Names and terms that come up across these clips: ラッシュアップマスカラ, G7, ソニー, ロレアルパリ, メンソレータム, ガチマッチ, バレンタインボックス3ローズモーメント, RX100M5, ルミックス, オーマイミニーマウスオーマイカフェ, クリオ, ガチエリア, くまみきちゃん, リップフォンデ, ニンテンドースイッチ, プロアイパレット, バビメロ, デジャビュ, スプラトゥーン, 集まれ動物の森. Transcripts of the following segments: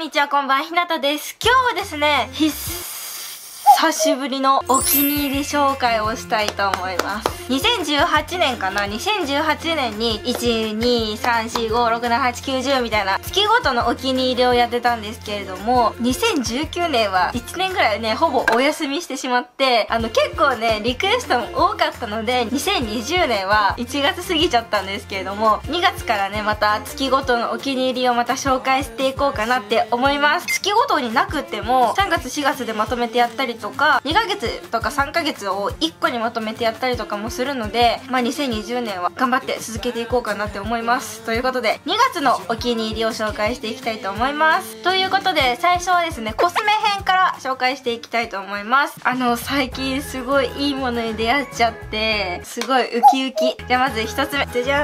んにちは、こんばんは、ひなたです。今日はですね、久しぶりのお気に入り紹介をしたいと思います。2018年かな ?2018 年に1、2、3、4、5、6、7、8、9、10みたいな月ごとのお気に入りをやってたんですけれども、2019年は1年ぐらいね、ほぼお休みしてしまって、結構ね、リクエストも多かったので、2020年は1月過ぎちゃったんですけれども、2月からね、また月ごとのお気に入りをまた紹介していこうかなって思います。月ごとになくても、3月4月でまとめてやったりとか、2ヶ月とか3ヶ月を1個にまとめてやったりとかもするので、2020年は頑張って続けていこうかなって思います。ということで2月のお気に入りを紹介していきたいと思います。ということで最初はですね、コスメ編から紹介していきたいと思います。最近すごいいいものに出会っちゃってすごいウキウキ。じゃあまず1つ目、じゃじゃ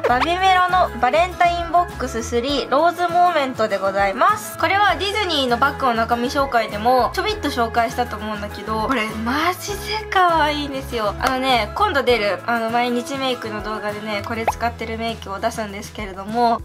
ーん、バビメロのバレンタインボックス3ローズモーメントでございます。これはディズニーのバッグの中身紹介でもちょびっと紹介したと思うんだけど、これマジで可愛いんですよ。今度出る毎日メイクの動画でね、これ使ってるメイクを出すんですけれども、本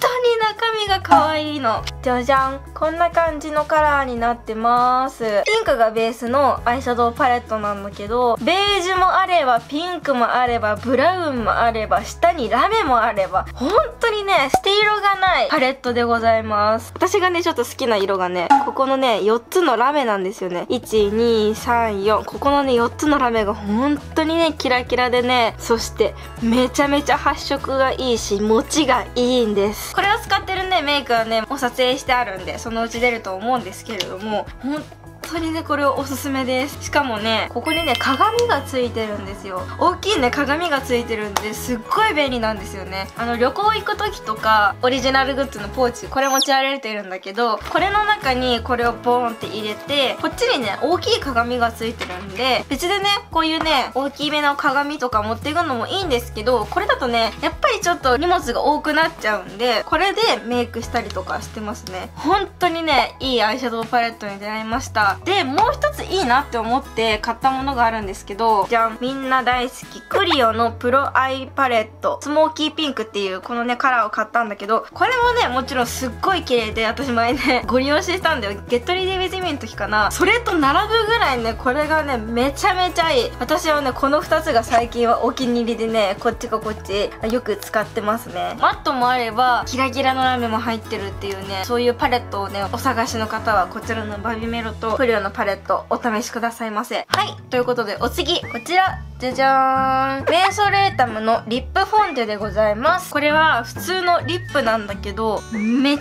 当に中身が可愛いの。じゃじゃん、こんな感じのカラーになってます。ピンクがベースのアイシャドウパレットなんだけど、ベージュもあればピンクもあればブラウンもあれば下にラメもあれば、本当にね捨て色がないパレットでございます。私がねちょっと好きな色がね、ここのね4つのラメなんですよね。1234、ここのね4つのラメが本当にねキラキラでね、そしてめちゃめちゃ発色がいいし持ちがいいんです。これを使ってるねメイクはねお撮影してあるんで、そのうち出ると思うんですけれども、本当にねこれおすすめです。しかもねここにね鏡がついてるんですよ。大きいね鏡がついてるんで、すっごい便利なんですよね。旅行行く時とかオリジナルグッズのポーチ、これ持ち歩いてるんだけど、これの中にこれをボーンって入れて、こっちにね大きい鏡がついてるんで、別でねこういうね大きめの鏡とか持っていくのもいいんですけど、これだとねやっぱりちょっと荷物が多くなっちゃうんで、これでメイクしたりとかしてますね。本当にねいいアイシャドウパレットに出会いました。で、もう一ついいなって思って買ったものがあるんですけど、じゃん、みんな大好きクリオのプロアイパレットスモーキーピンクっていうこのねカラーを買ったんだけど、これもねもちろんすっごい綺麗で、私前ねご利用してたんだよ。ゲットリディビジミの時かな、それと並ぶぐらいねこれがねめちゃめちゃいい。私はねこの2つが最近はお気に入りでね、こっちかこっちよく使ってますね。マットもあればキラキラのラメも入ってるっていうね、そういうパレットをねお探しの方はこちらのバビメロとクリオのパレットお試しくださいませ。はい、ということでお次こちら、じゃじゃーん、メンソレータムのリップフォンデでございます。これは普通のリップなんだけどめっ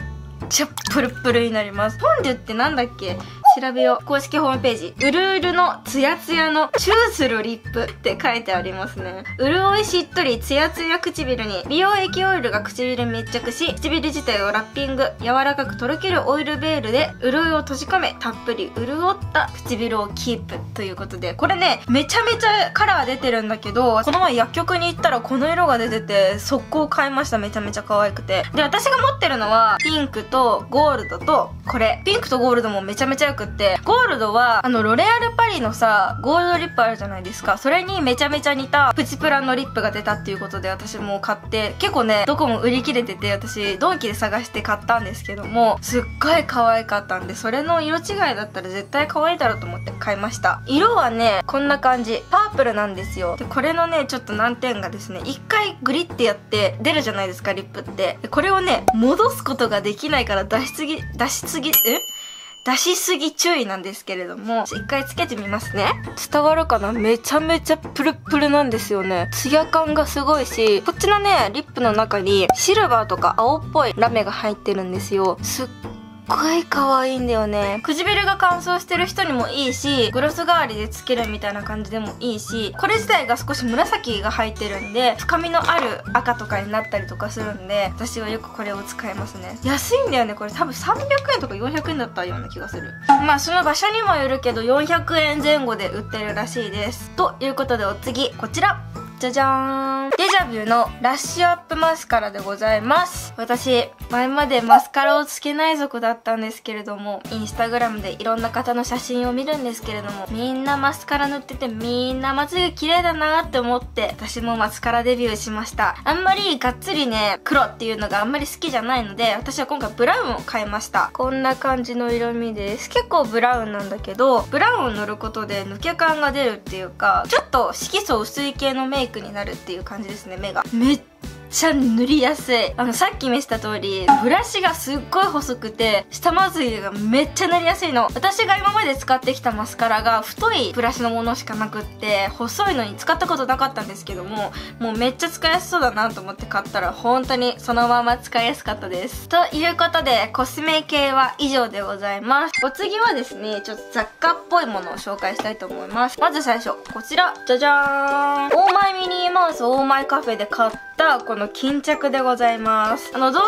ちゃプルプルになります。フォンデュってなんだっけ、調べよう。公式ホームページ、うるうるのツヤツヤのチューするリップって書いてありますね。潤いしっとりツヤツヤ唇に美容液オイルが唇に密着し、唇自体をラッピング、柔らかくとろけるオイルベールで潤いを閉じ込め、たっぷり潤った唇をキープということで、これねめちゃめちゃカラー出てるんだけど、この前薬局に行ったらこの色が出てて速攻買いました。めちゃめちゃ可愛くて。で、私が持ってるのはピンクとゴールドとこれ。ピンクとゴールドもめちゃめちゃよくて、ゴールドはロレアルパリのさゴールドリップあるじゃないですか、それにめちゃめちゃ似たプチプラのリップが出たっていうことで、私も買って、結構ねどこも売り切れてて、私ドンキで探して買ったんですけども、すっごい可愛かったんで、それの色違いだったら絶対可愛いだろうと思って買いました。色はねこんな感じ、パープルなんですよ。で、これのねちょっと難点がですね、一回グリってやって出るじゃないですかリップって。で、これをね戻すことができないから、出しすぎ注意なんですけれども、一回つけてみますね。伝わるかな。めちゃめちゃプルプルなんですよね。ツヤ感がすごいし、こっちのねリップの中にシルバーとか青っぽいラメが入ってるんですよ。すっごい可愛いんだよね。唇が乾燥してる人にもいいし、グロス代わりでつけるみたいな感じでもいいし、これ自体が少し紫が入ってるんで深みのある赤とかになったりとかするんで、私はよくこれを使いますね。安いんだよねこれ。多分300円とか400円だったような気がする。まあその場所にもよるけど400円前後で売ってるらしいです。ということでお次こちら、じゃじゃーん、デジャビュのラッシュアップマスカラでございます。私前までマスカラをつけない族だったんですけれども、インスタグラムでいろんな方の写真を見るんですけれども、みんなマスカラ塗ってて、みんなまつげ綺麗だなーって思って、私もマスカラデビューしました。あんまりがっつりね、黒っていうのがあんまり好きじゃないので、私は今回ブラウンを買いました。こんな感じの色味です。結構ブラウンなんだけど、ブラウンを塗ることで抜け感が出るっていうか、ちょっと色素薄い系のメイクになるっていう感じですね。目がめっちゃ塗りやすい。さっき見せた通り、ブラシがすっごい細くて、下まつげがめっちゃ塗りやすいの。私が今まで使ってきたマスカラが太いブラシのものしかなくって、細いのに使ったことなかったんですけども、もうめっちゃ使いやすそうだなと思って買ったら、本当にそのまま使いやすかったです。ということで、コスメ系は以上でございます。お次はですね、ちょっと雑貨っぽいものを紹介したいと思います。まず最初、こちら、じゃじゃーん、オーマイミニーマウスオーマイカフェで買ったこの巾着でございます。動画のね、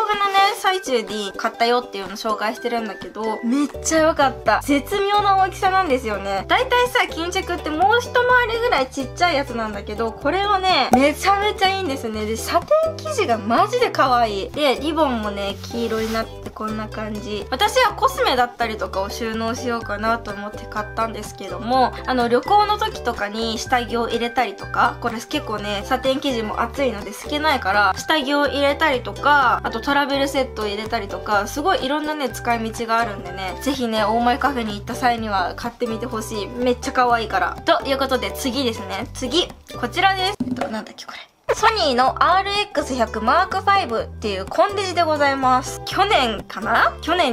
最中に買ったよっていうのを紹介してるんだけど、めっちゃ良かった。絶妙な大きさなんですよね。だいたいさ、巾着ってもう一回りぐらいちっちゃいやつなんだけど、これはね、めちゃめちゃいいんですね。で、サテン生地がマジで可愛い。で、リボンもね、黄色になってこんな感じ。私はコスメだったりとかを収納しようかなと思って買ったんですけども、旅行の時とかに下着を入れたりとか、これ結構ね、サテン生地も厚いので透けないから、下着を入れたりとか、あとトラベルセットを入れたりとか、すごいいろんなね、使い道があるんでね、ぜひね、オーマイカフェに行った際には買ってみてほしい。めっちゃ可愛いから。ということで、次ですね。次、こちらです。なんだっけこれ、ソニーの RX100M5 っていうコンデジでございます。去年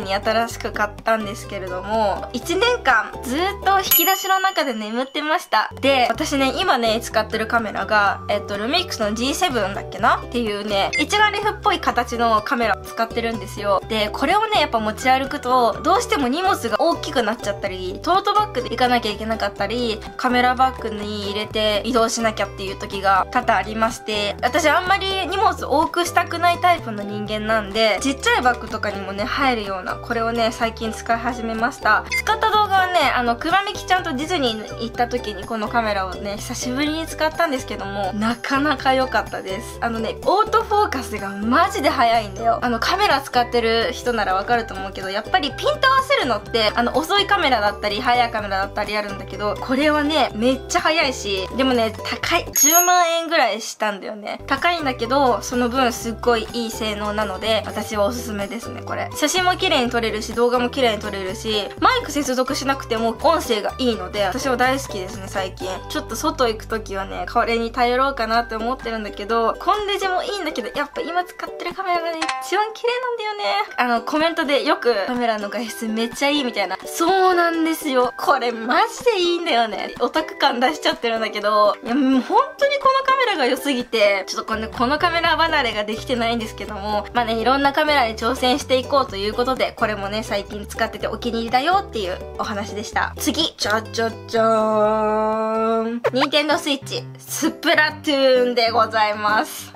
に新しく買ったんですけれども、1年間ずっと引き出しの中で眠ってました。で、私ね、今ね、使ってるカメラが、ルミックスの G7 だっけなっていうね、一眼レフっぽい形のカメラを使ってるんですよ。で、これをね、やっぱ持ち歩くと、どうしても荷物が大きくなっちゃったり、トートバッグで行かなきゃいけなかったり、カメラバッグに入れて移動しなきゃっていう時が多々ありまして、私あんまり荷物多くしたくないタイプの人間なんで、ちっちゃいバッグとかにもね、入るようなこれをね、最近使い始めました。使った動画はね、くまみきちゃんとディズニー行った時にこのカメラをね、久しぶりに使ったんですけども、なかなか良かったです。オートフォーカスがマジで早いんだよ。カメラ使ってる人ならわかると思うけど、やっぱりピント合わせるのって、遅いカメラだったり速いカメラだったりあるんだけど、これはね、めっちゃ早いし、でもね、高い。10万円ぐらいしたんでだよね。高いんだけど、その分すっごいいい性能なので、私はおすすめですね。これ写真も綺麗に撮れるし、動画も綺麗に撮れるし、マイク接続しなくても音声がいいので、私は大好きですね。最近ちょっと外行く時はね、これに頼ろうかなって思ってるんだけど、コンデジもいいんだけど、やっぱ今使ってるカメラがね、一番綺麗なんだよね。コメントでよく、カメラの画質めっちゃいいみたいな。そうなんですよ、これマジでいいんだよね。オタク感出しちゃってるんだけど、いや、もう本当にこのカメラが良すぎて、ちょっとこのカメラ離れができてないんですけども、まあね、いろんなカメラに挑戦していこうということで、これもね、最近使っててお気に入りだよっていうお話でした。次、じゃじゃじゃーん、ニンテンドースイッチスプラトゥーンでございます。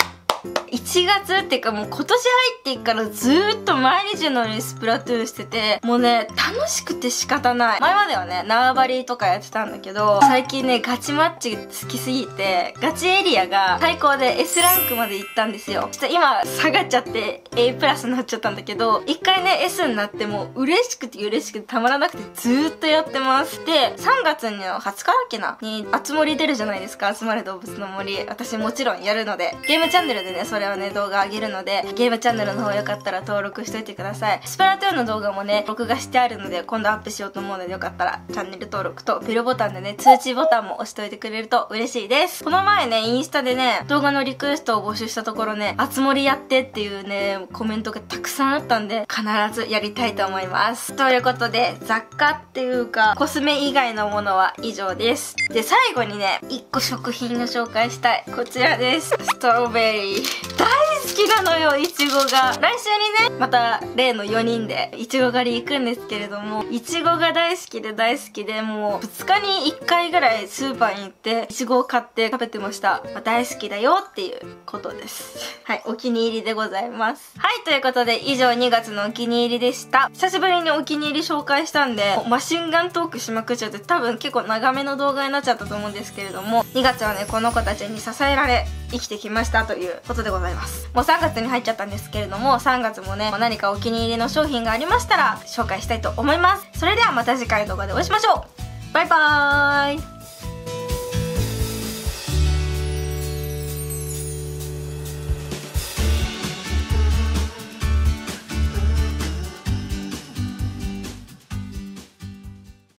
1月っていうか、もう今年入ってからずーっと毎日のようにスプラトゥーンしてて、もうね、楽しくて仕方ない。前まではね、縄張りとかやってたんだけど、最近ね、ガチマッチ好きすぎて、ガチエリアが最高で S ランクまで行ったんですよ。ちょっと今下がっちゃって A プラスになっちゃったんだけど、一回ね S になってもう嬉しくて嬉しくてたまらなくてずーっとやってます。で、3月の20日だっけなにあつ森出るじゃないですか、集まれ動物の森。私もちろんやるので、ゲームチャンネルでね、それをね、動画上げるので、ゲームチャンネルの方よかったら登録しといてください。スプラトゥーンの動画もね、録画してあるので、今度アップしようと思うので、よかったらチャンネル登録とベルボタンでね、通知ボタンも押しといてくれると嬉しいです。この前ね、インスタでね、動画のリクエストを募集したところね、あつ森やってっていうね、コメントがたくさんあったんで、必ずやりたいと思います。ということで、雑貨っていうかコスメ以外のものは以上です。で、最後にね、1個食品を紹介したい。こちらです。ストロベリー大好き。きなのよ、いちごが。来週にね、また例の4人でいちご狩り行くんですけれども、いちごが大好きで大好きで、もう2日に1回ぐらいスーパーに行っていちごを買って食べてました。まあ、大好きだよっていうことです。はい、お気に入りでございます。はい、ということで以上2月のお気に入りでした。久しぶりにお気に入り紹介したんで、マシンガントークしまくっちゃって、多分結構長めの動画になっちゃったと思うんですけれども、2月はねこの子たちに支えられ生きてきましたということでございます。もう3月に入っちゃったんですけれども、3月もね何かお気に入りの商品がありましたら紹介したいと思います。それではまた次回の動画でお会いしましょう。バイバーイ。